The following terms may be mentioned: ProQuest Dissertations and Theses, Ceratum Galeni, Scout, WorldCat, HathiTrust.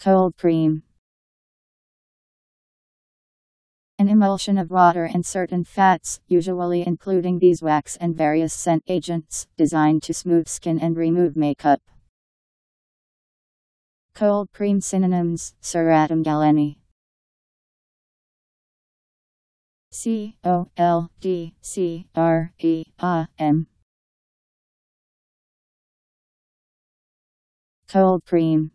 Cold cream. An emulsion of water and certain fats, usually including beeswax and various scent agents, designed to smooth skin and remove makeup. Cold cream synonyms: Ceratum Galeni. C-O-L-D-C-R-E-A-M. Cold cream.